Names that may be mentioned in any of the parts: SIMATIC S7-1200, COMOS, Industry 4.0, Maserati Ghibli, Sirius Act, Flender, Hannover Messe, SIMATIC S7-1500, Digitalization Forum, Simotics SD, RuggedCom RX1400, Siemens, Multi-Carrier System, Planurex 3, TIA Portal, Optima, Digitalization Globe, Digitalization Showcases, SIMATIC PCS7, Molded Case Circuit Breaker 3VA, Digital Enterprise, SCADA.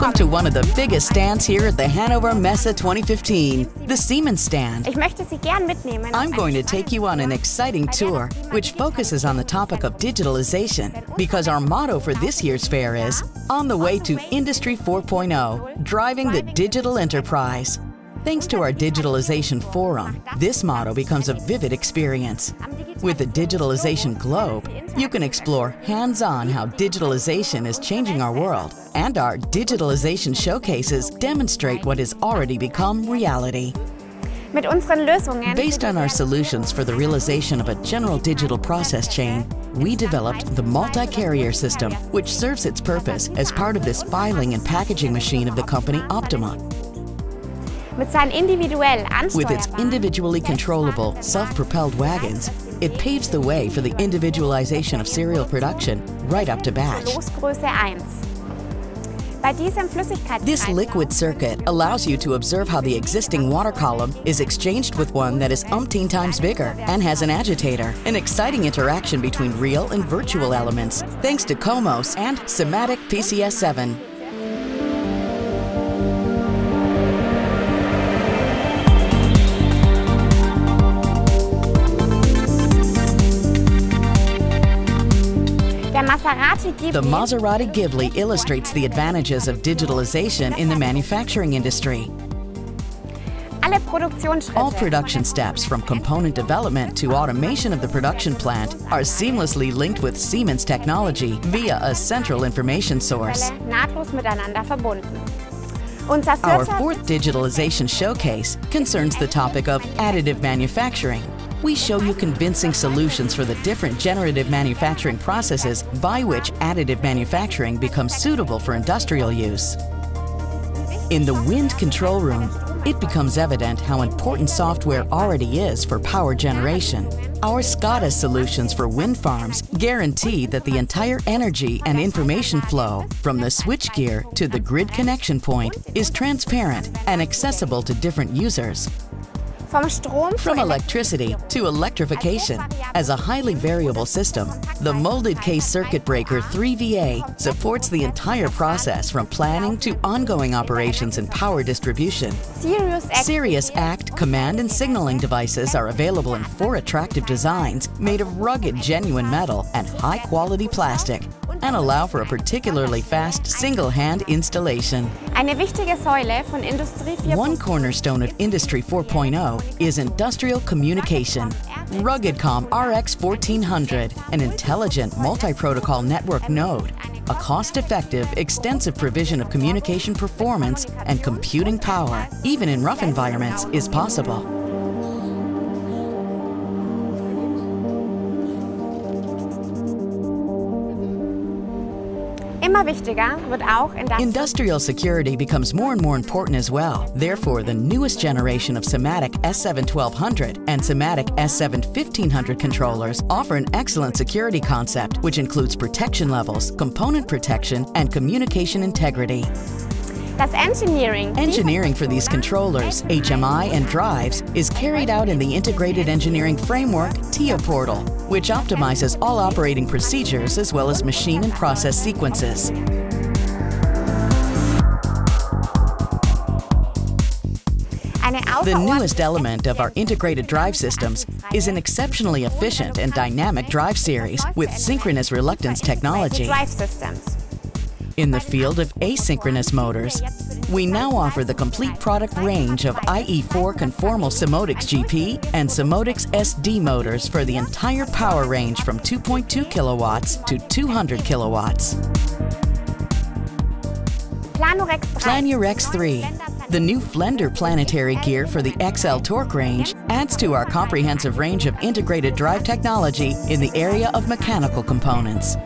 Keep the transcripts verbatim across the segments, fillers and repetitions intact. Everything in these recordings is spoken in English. Welcome to one of the biggest stands here at the Hannover Messe twenty fifteen, the Siemens stand. I'm going to take you on an exciting tour, which focuses on the topic of digitalization, because our motto for this year's fair is, on the way to Industry four point oh, driving the digital enterprise. Thanks to our Digitalization Forum, this motto becomes a vivid experience. With the Digitalization Globe, you can explore hands-on how digitalization is changing our world, and our Digitalization Showcases demonstrate what has already become reality. Based on our solutions for the realization of a general digital process chain, we developed the Multi-Carrier System, which serves its purpose as part of this filing and packaging machine of the company Optima. With its individually controllable, self-propelled wagons, it paves the way for the individualization of serial production right up to batch. This liquid circuit allows you to observe how the existing water column is exchanged with one that is umpteen times bigger and has an agitator, an exciting interaction between real and virtual elements, thanks to COMOS and SIMATIC P C S seven. The Maserati Ghibli illustrates the advantages of digitalization in the manufacturing industry. All production steps, from component development to automation of the production plant, are seamlessly linked with Siemens technology via a central information source. Our fourth Digitalization Showcase concerns the topic of additive manufacturing. We show you convincing solutions for the different generative manufacturing processes by which additive manufacturing becomes suitable for industrial use. In the wind control room, it becomes evident how important software already is for power generation. Our SCADA solutions for wind farms guarantee that the entire energy and information flow, from the switchgear to the grid connection point, is transparent and accessible to different users. From electricity to electrification, as a highly variable system, the Molded Case Circuit Breaker three V A supports the entire process from planning to ongoing operations and power distribution. Sirius Act command and signaling devices are available in four attractive designs made of rugged, genuine metal and high-quality plastic, and allow for a particularly fast single-hand installation. One cornerstone of Industry four point oh is industrial communication. RuggedCom R X fourteen hundred, an intelligent multi-protocol network node, a cost-effective, extensive provision of communication performance and computing power, even in rough environments, is possible. Industrial security becomes more and more important as well. Therefore, the newest generation of SIMATIC S seven twelve hundred and SIMATIC S seven fifteen hundred controllers offer an excellent security concept, which includes protection levels, component protection, and communication integrity. Engineering. engineering for these controllers, H M I and drives, is carried out in the Integrated Engineering Framework T I A Portal, which optimizes all operating procedures as well as machine and process sequences. The newest element of our integrated drive systems is an exceptionally efficient and dynamic drive series with synchronous reluctance technology. In the field of asynchronous motors, we now offer the complete product range of I E four conformal Simotics G P and Simotics S D motors for the entire power range from two point two kilowatts to two hundred kilowatts. Planurex three, the new Flender planetary gear for the X L torque range, adds to our comprehensive range of integrated drive technology in the area of mechanical components.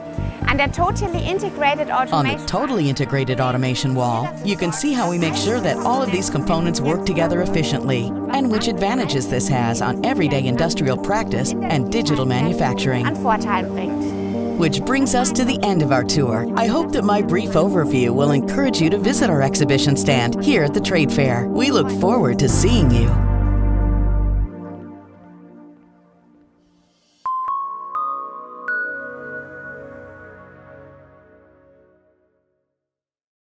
On the totally integrated automation, totally integrated automation wall, you can see how we make sure that all of these components work together efficiently, and which advantages this has on everyday industrial practice and digital manufacturing. Which brings us to the end of our tour. I hope that my brief overview will encourage you to visit our exhibition stand here at the trade fair. We look forward to seeing you.